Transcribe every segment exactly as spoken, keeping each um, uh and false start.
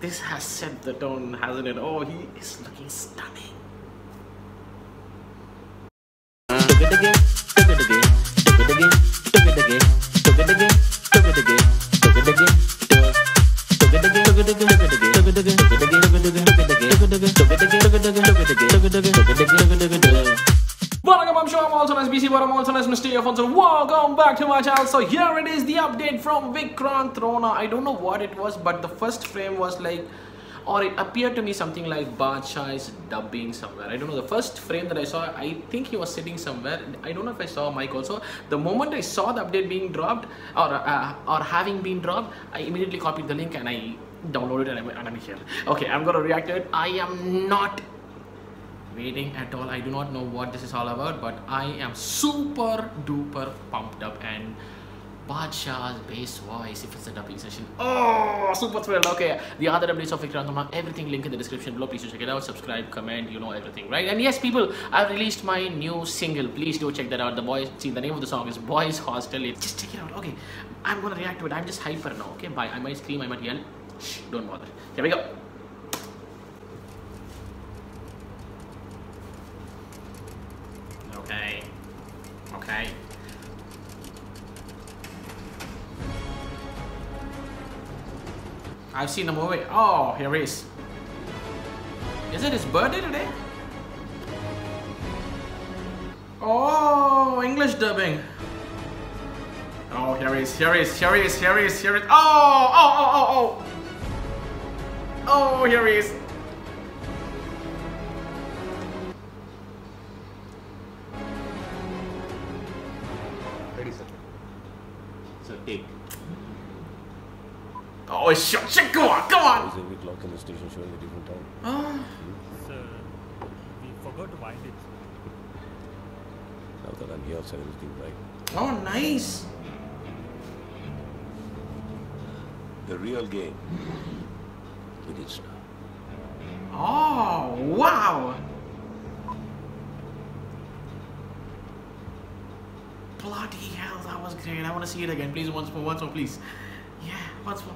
this has set the tone, hasn't it? Oh, he is looking stunning. Welcome, I'm Show Up, also as B C, but I'm also as Mister Afonso. Welcome back to my channel. So here it is, the update from Vikrant Rona. I don't know what it was, but the first frame was like, or it appeared to me something like Badshah is dubbing somewhere. I don't know, the first frame that I saw, I think he was sitting somewhere. I don't know if I saw Mike also. The moment I saw the update being dropped, or uh, or having been dropped, I immediately copied the link and I downloaded it and I'm, and I'm here. Okay, I'm gonna react to it. I am not waiting at all. I do not know what this is all about, but I am super duper pumped up. And Badshah's bass voice, if it's a dubbing session, oh, super thrilled. Okay, the other updates of Vikrant Rona, everything link in the description below. Please do check it out, subscribe, comment, you know, everything, right? And yes, people, I've released my new single. Please do check that out. The boys, see, the name of the song is Boys Hostel. It's, just check it out. Okay, I'm gonna react to it. I'm just hyper now. Okay, bye. I might scream, I might yell. Shh, don't bother. Here we go. Okay. Okay. I've seen the movie. Oh, here he is. Is it his birthday today? Oh, English dubbing. Oh, here he is. Here he is. Here he is. Here he is. Here he is. Oh, oh, oh, oh, oh. Oh, here he is. Ready, sir. So take. Oh, shit, shit, come on, come on! There's every clock in the station showing a different time. Oh. Sir, we forgot to wind it. Now that I'm here, sir, everything right. Oh, nice! The real game begins now. Oh, wow! Bloody hell, that was great. I want to see it again. Please, once more, once more, please. Yeah, once more.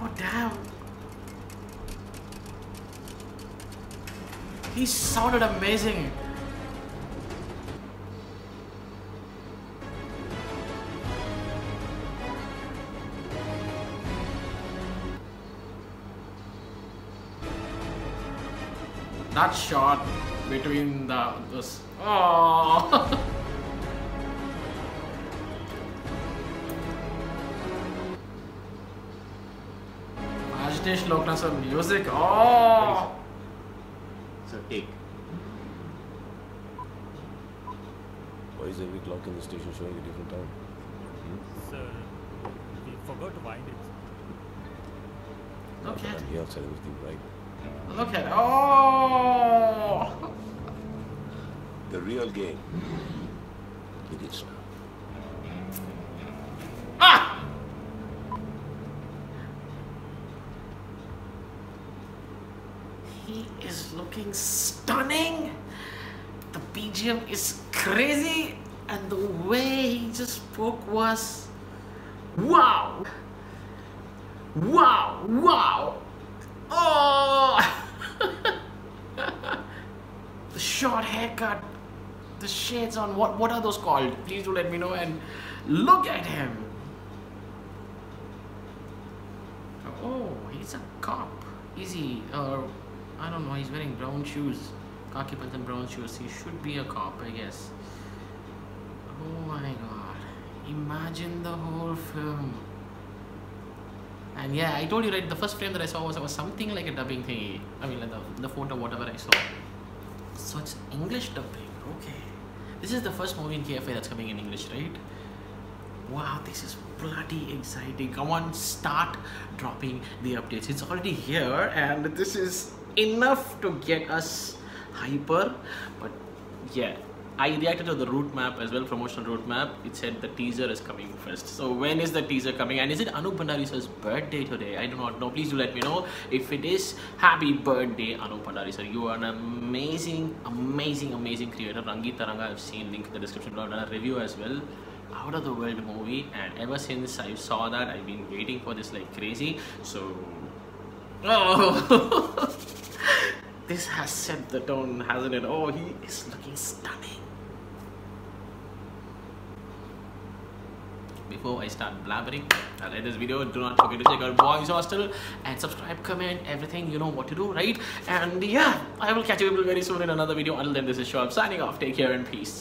Oh, damn. He sounded amazing. That shot between the those, oh. Ajitesh Lokna sir music. Oh. So take. Why is every clock in the station showing a different time? Hmm? Sir, we forgot to wind it. Okay. I'm here, sir, everything right. Look at it. Oh! The real game. It is now. Ah! He is looking stunning. The B G M is crazy. And the way he just spoke was... Wow! Wow! Wow! Oh! The short haircut, the shades on, what what are those called? Please do let me know. And look at him. Oh, he's a cop. Is he? Uh, I don't know. He's wearing brown shoes, khaki pants and brown shoes. He should be a cop, I guess. Oh my God! Imagine the whole film. And yeah, I told you, right, the first frame that I saw was, was something like a dubbing thingy. I mean, like the, the photo, whatever I saw. So it's English dubbing, okay. This is the first movie in K F A that's coming in English, right? Wow, this is bloody exciting. Come on, start dropping the updates. It's already here and this is enough to get us hyper. But yeah, I reacted to the route map as well, promotional route map. It said the teaser is coming first. So when is the teaser coming? And is it Anup Bhandari sir's birthday today? I do not know. Please do let me know. If it is, happy birthday Anup Bhandari sir. You are an amazing, amazing, amazing creator. Rangi Taranga, I've seen, link in the description below. I've done a review as well. Out of the World movie, and ever since I saw that, I've been waiting for this like crazy. So, oh, this has set the tone, hasn't it? Oh, he is looking stunning. Before I start blabbering, I like this video. Do not forget to check out Boys Hostel and subscribe, comment, everything. You know what to do, right? And yeah, I will catch you people very soon in another video. Until then, this is Show Up signing off. Take care and peace.